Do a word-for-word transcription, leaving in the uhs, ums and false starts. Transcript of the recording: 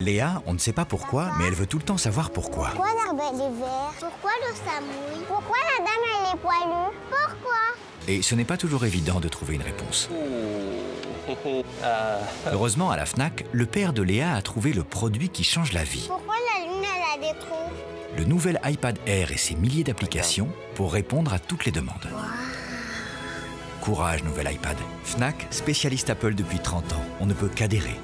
Léa, on ne sait pas pourquoi, mais elle veut tout le temps savoir pourquoi. Pourquoi l'arbre est vert? Pourquoi l'eau ça mouille? Pourquoi la dame elle est poilue? Pourquoi? Et ce n'est pas toujours évident de trouver une réponse. Heureusement, à la FNAC, le père de Léa a trouvé le produit qui change la vie. Pourquoi la lune elle a des trous? Le nouvel iPad Air et ses milliers d'applications pour répondre à toutes les demandes. Wow. Courage, nouvel iPad. FNAC, spécialiste Apple depuis trente ans. On ne peut qu'adhérer.